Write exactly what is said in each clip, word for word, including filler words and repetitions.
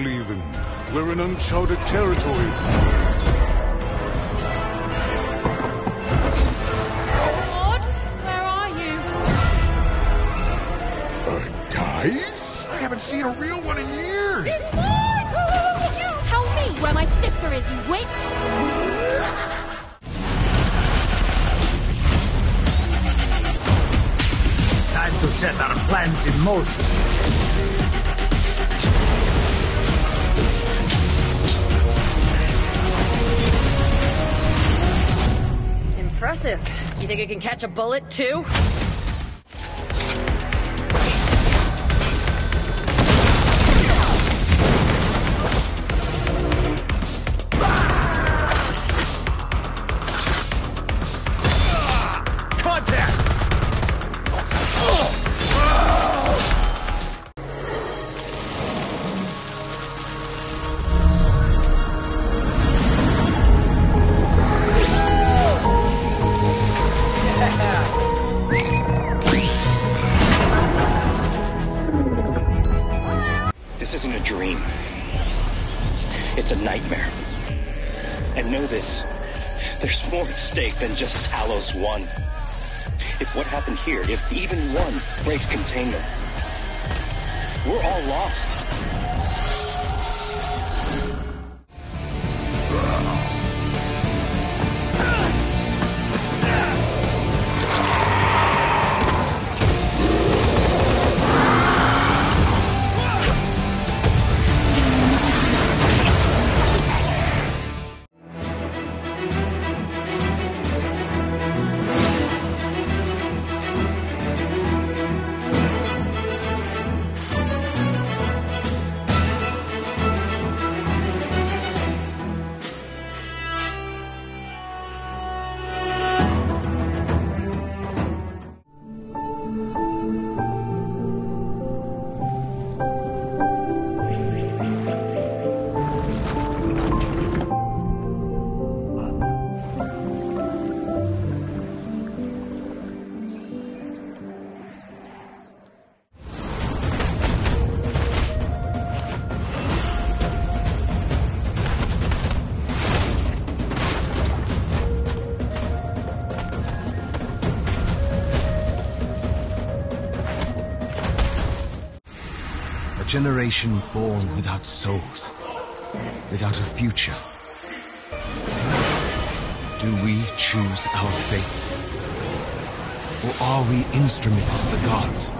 Even. We're in uncharted territory. You think you can catch a bullet, too? Than just Talos one. If what happened here, if even one breaks containment, we're all lost. Generation born without souls, without a future. Do we choose our fate? Or are we instruments of the gods?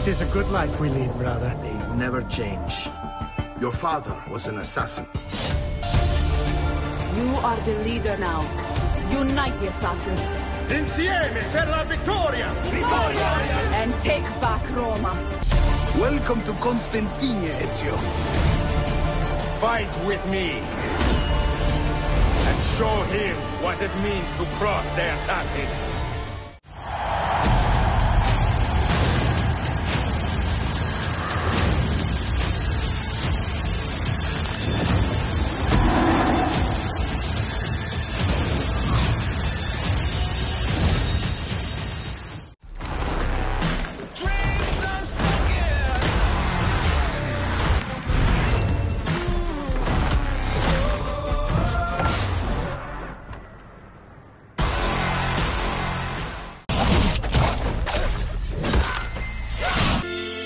It is a good life we lead, brother. They never change. Your father was an assassin. You are the leader now. Unite the assassins. Insieme per la victoria! Victoria! And take back Roma. Welcome to Constantinia, Ezio. Fight with me. And show him what it means to cross the assassins.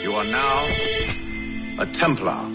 You are now a Templar.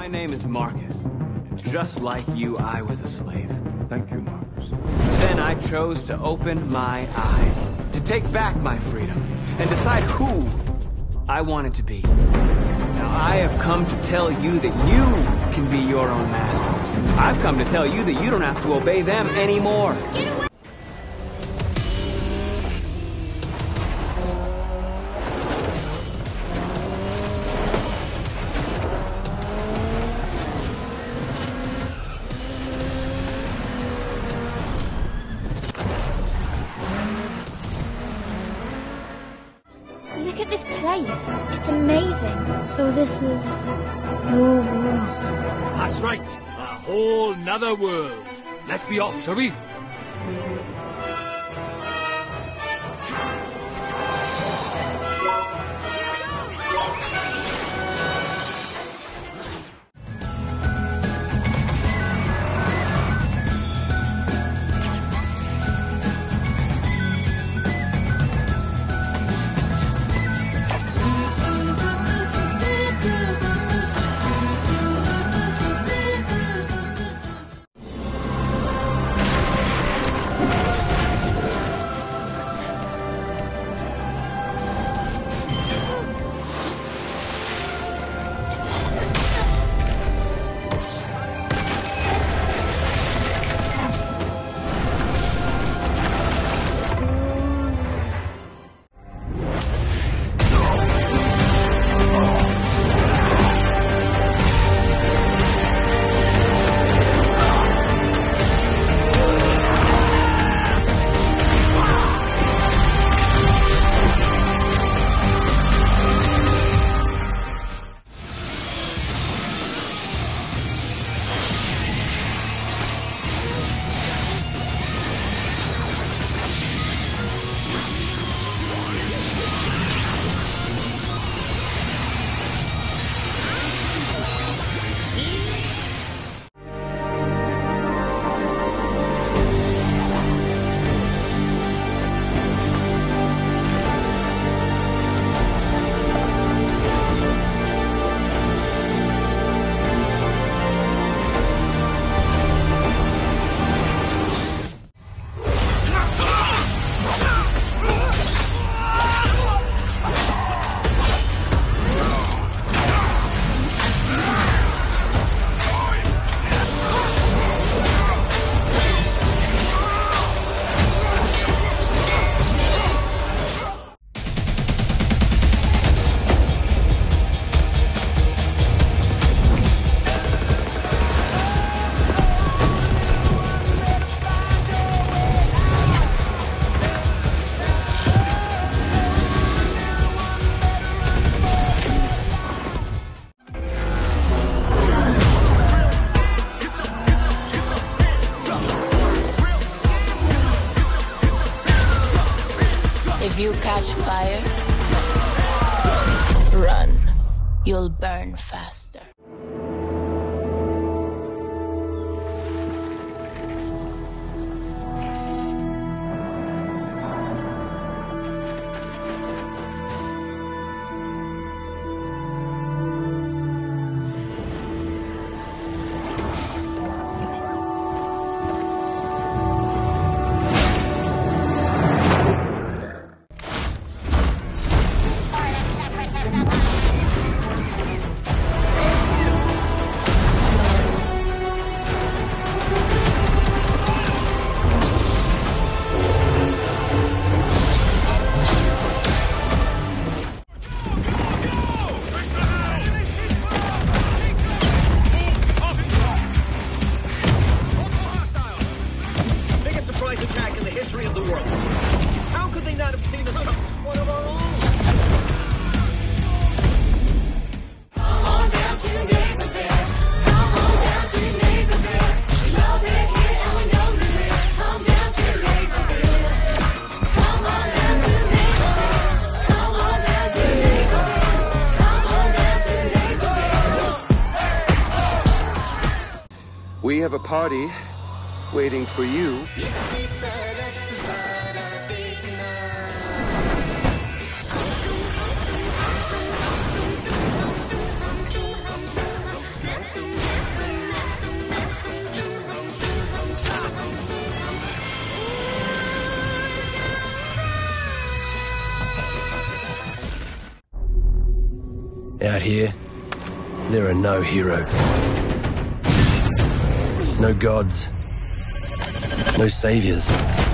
My name is Marcus. Just like you, I was a slave. Thank you, Marcus. Then I chose to open my eyes, to take back my freedom, and decide who I wanted to be. Now, I have come to tell you that you can be your own masters. I've come to tell you that you don't have to obey them anymore. Get away! Look at this place. It's amazing. So this is your world. That's right. A whole nother world. Let's be off, shall we? If you catch fire, run. You'll burn faster. We have a party waiting for you. Out here, there are no heroes. No gods, no saviors.